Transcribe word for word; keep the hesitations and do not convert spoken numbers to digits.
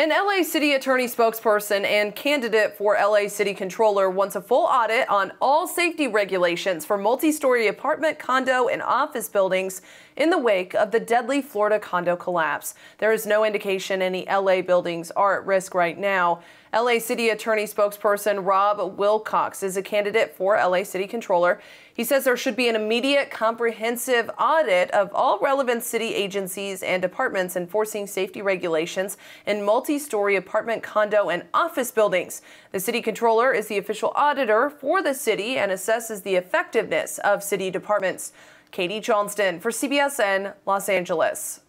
An L A City Attorney spokesperson and candidate for L A City Controller wants a full audit on all safety regulations for multi-story apartment, condo, and office buildings in the wake of the deadly Florida condo collapse. There is no indication any L A buildings are at risk right now. L A City Attorney spokesperson Rob Wilcox is a candidate for L A City Controller. He says there should be an immediate, comprehensive audit of all relevant city agencies and departments enforcing safety regulations in multi-story apartment, condo, and office buildings. The City Controller is the official auditor for the city and assesses the effectiveness of city departments. Katie Johnston for C B S N Los Angeles.